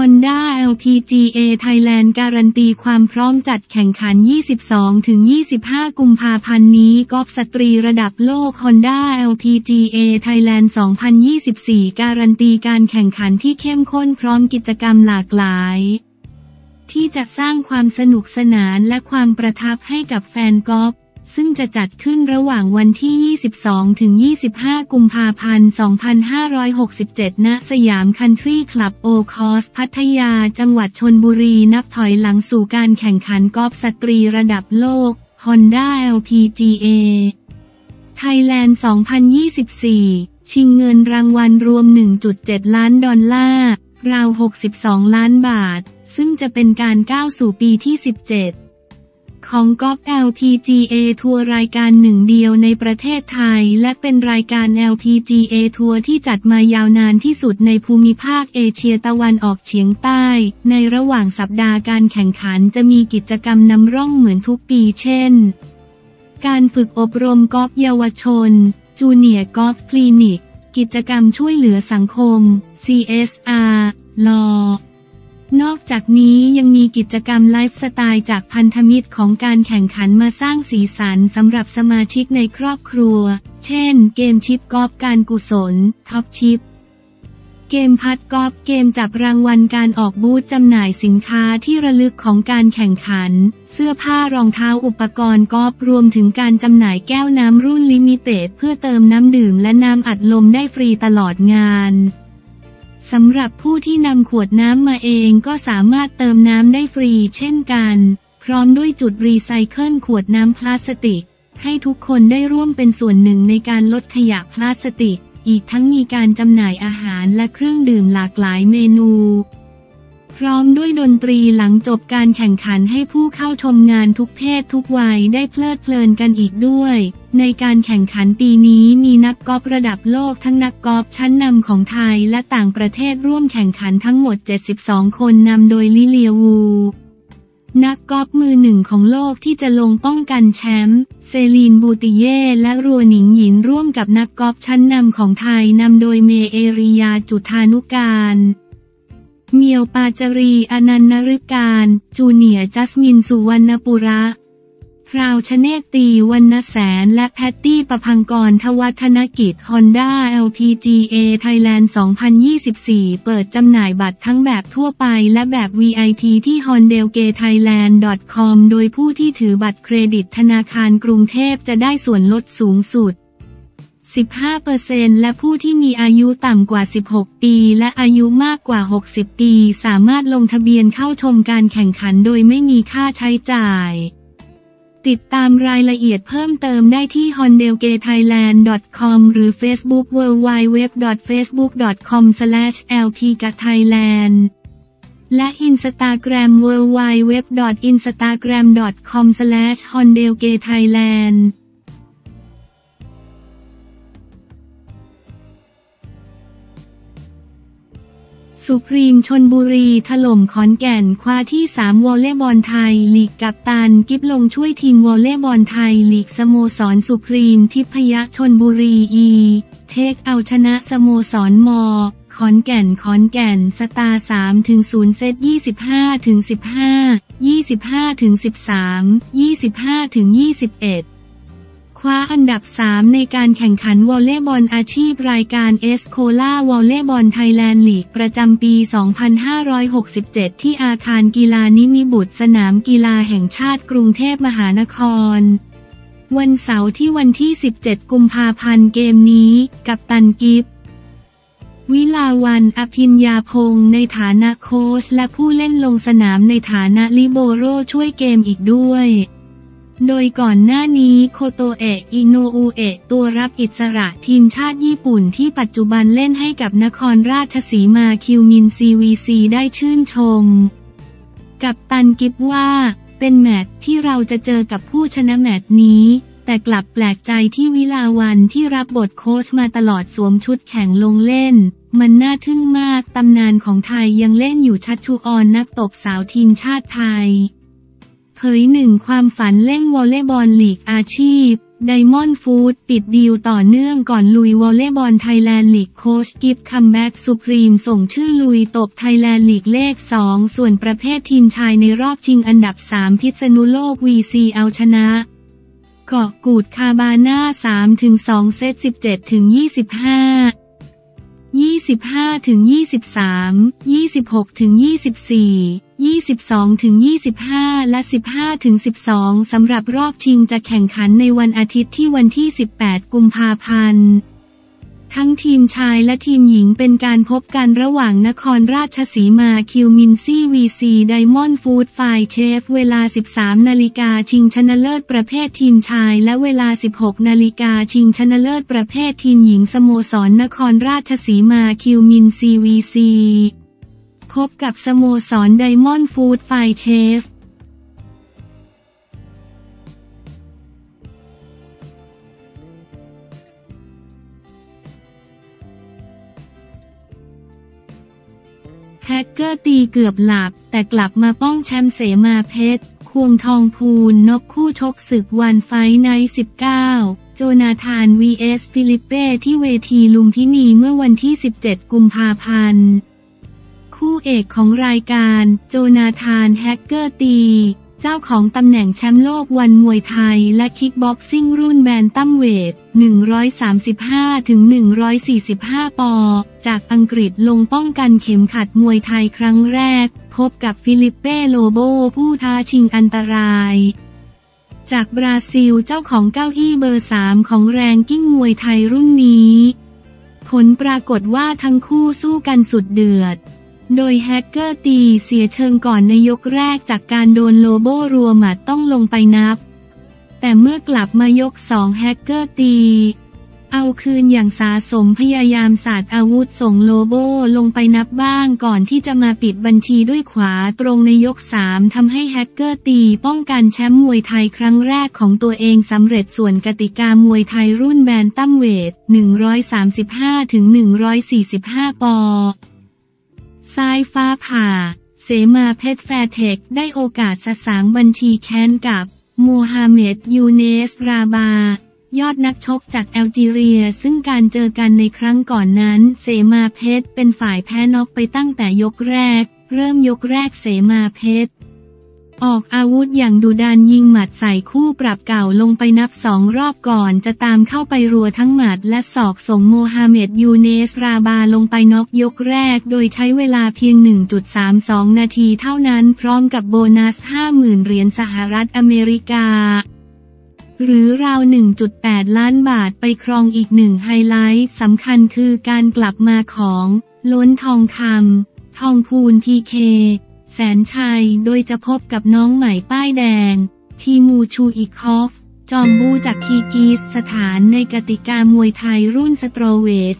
Honda LPGA Thailand การันตีความพร้อมจัดแข่งขัน 22-25 กุมภาพันธ์นี้กอล์ฟสตรีระดับโลก Honda LPGA Thailand 2024 การันตีการแข่งขันที่เข้มข้นพร้อมกิจกรรมหลากหลายที่จะสร้างความสนุกสนานและความประทับให้กับแฟนกอล์ฟซึ่งจะจัดขึ้นระหว่างวันที่ 22-25 กุมภาพันธ์ 2567 ณ สยามคันทรีคลับโอคอสพัทยาจังหวัดชลบุรีนับถอยหลังสู่การแข่งขันกอล์ฟสตรีระดับโลก Honda LPGA Thailand 2024 ชิงเงินรางวัลรวม 1.7 ล้านดอลลาร์ราว 62 ล้านบาทซึ่งจะเป็นการก้าวสู่ปีที่ 17ของกอล์ฟ LPGA ทัวร์รายการหนึ่งเดียวในประเทศไทยและเป็นรายการ LPGA ทัวร์ที่จัดมายาวนานที่สุดในภูมิภาคเอเชียตะวันออกเฉียงใต้ในระหว่างสัปดาห์การแข่งขันจะมีกิจกรรมนำร่องเหมือนทุกปีเช่นการฝึกอบรมกอล์ฟเยาวชนจูเนียร์กอล์ฟคลินิกกิจกรรมช่วยเหลือสังคม CSR ลอนอกจากนี้ยังมีกิจกรรมไลฟ์สไตล์จากพันธมิตรของการแข่งขันมาสร้างสีสันสำหรับสมาชิกในครอบครัวเช่นเกมชิปกอล์ฟการกุศลท็อปชิปเกมพัดกอล์ฟเกมจับรางวัลการออกบูธจำหน่ายสินค้าที่ระลึกของการแข่งขันเสื้อผ้ารองเท้าอุปกรณ์กอล์ฟรวมถึงการจำหน่ายแก้วน้ำรุ่นลิมิเต็ดเพื่อเติมน้ำดื่มและน้ำอัดลมได้ฟรีตลอดงานสำหรับผู้ที่นำขวดน้ำมาเองก็สามารถเติมน้ำได้ฟรีเช่นกันพร้อมด้วยจุดรีไซเคิลขวดน้ำพลาสติกให้ทุกคนได้ร่วมเป็นส่วนหนึ่งในการลดขยะพลาสติกอีกทั้งมีการจำหน่ายอาหารและเครื่องดื่มหลากหลายเมนูพร้อมด้วยดนตรีหลังจบการแข่งขันให้ผู้เข้าชมงานทุกเพศทุกวัยได้เพลิดเพลินกันอีกด้วยในการแข่งขันปีนี้มีนักกอล์ฟระดับโลกทั้งนักกอล์ฟชั้นนำของไทยและต่างประเทศร่วมแข่งขันทั้งหมด72คนนำโดยลิเลียวูนักกอล์ฟมือหนึ่งของโลกที่จะลงป้องกันแชมป์เซลีนบูติเย่และรัวหนิงหยินร่วมกับนักกอล์ฟชั้นนำของไทยนำโดยเมเอริยาจุฑานุการเมียวปาจารีอนันต์นฤการจูเนียจัสมินสุวรรณปุระพราวชเนตตีวรรณแสนและแพตตี้ประภังกรทวัฒนกิจ Honda LPGA Thailand 2024 เปิดจำหน่ายบัตรทั้งแบบทั่วไปและแบบ VIP ที่ hondalpgathailand.com โดยผู้ที่ถือบัตรเครดิตธนาคารกรุงเทพจะได้ส่วนลดสูงสุด15% และผู้ที่มีอายุต่ำกว่า16ปีและอายุมากกว่า60ปีสามารถลงทะเบียนเข้าชมการแข่งขันโดยไม่มีค่าใช้จ่ายติดตามรายละเอียดเพิ่มเติมได้ที่ hondalpgathailand.com หรือ Facebook www.facebook.com/lpgathailand และ Instagram www.instagram.com/hondalpgathailandสุพรีมชลบุรีถล่มขอนแก่นคว้าที่3วอลเลย์บอลไทยลีกกัปตันกิ๊บลงช่วยทีมวอลเลย์บอลไทยลีกสโมสรสุพรีมทิพยชลบุรีเทคเอาชนะสโมสรมอขอนแก่นสตาร์ 3-0 เซต 25-15 25-13 25-21คว้าอันดับ3ในการแข่งขันวอลเลย์บอลอาชีพรายการเอสโคล่าวอลเลย์บอลไทยแลนด์ลีกประจำปี 2567 ที่อาคารกีฬานิมิบุตรสนามกีฬาแห่งชาติกรุงเทพมหานครวันเสาร์ที่วันที่17กุมภาพันธ์เกมนี้กัปตันกิฟวิลาวันอภิญญาพงศ์ในฐานะโค้ชและผู้เล่นลงสนามในฐานะลิโบโร่ช่วยเกมอีกด้วยโดยก่อนหน้านี้โคโตเอะอิโนอุเอะตัวรับอิสระทีมชาติญี่ปุ่นที่ปัจจุบันเล่นให้กับนครราชสีมาคิวมิน CVC ได้ชื่นชมกัปตันกิฟว่าเป็นแมตช์ที่เราจะเจอกับผู้ชนะแมตช์นี้แต่กลับแปลกใจที่วิลาวันที่รับบทโค้ชมาตลอดสวมชุดแข่งลงเล่นมันน่าทึ่งมากตำนานของไทยยังเล่นอยู่ชัชชุออนนักตบสาวทีมชาติไทยเผย1ความฝันเล่นวอลเลย์บอลลีกอาชีพ ไดมอนด์ฟู้ดปิดดีลต่อเนื่องก่อนลุยวอลเลย์บอลไทยแลนด์ลีกโค้ชกิฟคัมแบ็กสุพรีมส่งชื่อลุยตบไทยแลนด์ลีกเลข2ส่วนประเภททีมชายในรอบชิงอันดับ3พิษณุโลก VC เอาชนะเกาะกูดคาบาน่า 3-2 เซต 17-25 25-23 26-2422-25 และ 15-12 สำหรับรอบชิงจะแข่งขันในวันอาทิตย์ที่วันที่18กุมภาพันธ์ทั้งทีมชายและทีมหญิงเป็นการพบกันระหว่างนครราชสีมาคิวมินซี่ VC ไดมอนด์ฟู้ดไฟเชฟเวลา 13 นาฬิกาชิงชนะเลิศประเภททีมชายและเวลา 16 นาฬิกาชิงชนะเลิศประเภททีมหญิงสโมสรนครราชสีมาคิวมินซี่ VCพบกับสโมสรไดมอนด์ฟู้ดไฟเชฟแฮกเกอร์ตีเกือบหลับแต่กลับมาป้องแชมป์เสมาเพชรควงทองพูลนบคู่ชกศึกวันไฟท์ไนท์19โจนาธาน vs ฟิลิปเป้ที่เวทีลุมพินีเมื่อวันที่17กุมภาพันธ์คู่เอกของรายการโจนาธานแฮกเกอร์ตีเจ้าของตำแหน่งแชมป์โลกวันมวยไทยและคิกบ็อกซิ่งรุ่นแบนตัมเวท 135-145 ปอจากอังกฤษลงป้องกันเข็มขัดมวยไทยครั้งแรกพบกับฟิลิปเป้โลโบผู้ท้าชิงอันตรายจากบราซิลเจ้าของเก้าอี้เบอร์3ของแรงกิ้งมวยไทยรุ่นนี้ผลปรากฏว่าทั้งคู่สู้กันสุดเดือดโดยแฮกเกอร์ตีเสียเชิงก่อนในยกแรกจากการโดนโลโบรัวหมัดต้องลงไปนับแต่เมื่อกลับมายก2แฮกเกอร์ตีเอาคืนอย่างสาสมพยายามสาดอาวุธส่งโลโบลงไปนับบ้างก่อนที่จะมาปิดบัญชีด้วยขวาตรงในยก3ทำให้แฮกเกอร์ตีป้องกันแชมป์มวยไทยครั้งแรกของตัวเองสำเร็จส่วนกติกามวยไทยรุ่นแบนตัมเวท 135-145 ปอซ้ายฟ้าผ่าเสมาเพชรแฟร์เทคได้โอกาสสะสางบัญชีแค้นกับมูฮัมเหม็ดยูเนสราบายอดนักชกจากแอลจีเรียซึ่งการเจอกันในครั้งก่อนนั้นเสมาเพชรเป็นฝ่ายแพ้น็อกไปตั้งแต่ยกแรกเริ่มยกแรกเสมาเพชรออกอาวุธอย่างดุดันยิงหมัดใส่คู่ปรับเก่าลงไปนับ2รอบก่อนจะตามเข้าไปรัวทั้งหมัดและศอกส่งโมฮัมเหม็ดยูเนสราบาลงไปน็อกยกแรกโดยใช้เวลาเพียง 1.32 นาทีเท่านั้นพร้อมกับโบนัส 50,000 เหรียญสหรัฐอเมริกาหรือราว 1.8 ล้านบาทไปครองอีกหนึ่งไฮไลท์สำคัญคือการกลับมาของล้นทองคำทองพูล PKแสนชัยโดยจะพบกับน้องใหม่ป้ายแดงทีมูชูอิคอฟจอมบูจากคีกีสสถานในกติกามวยไทยรุ่นสโตรเวท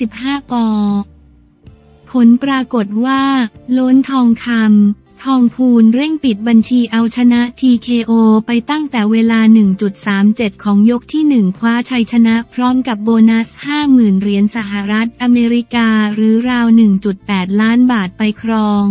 115-125 ปอผลปรากฏว่าล้นทองคำทองพูลเร่งปิดบัญชีเอาชนะ TKO ไปตั้งแต่เวลา 1.37 ของยกที่1คว้าชัยชนะพร้อมกับโบนัส 50,000 เหรียญสหรัฐอเมริกาหรือราว 1.8 ล้านบาทไปครอง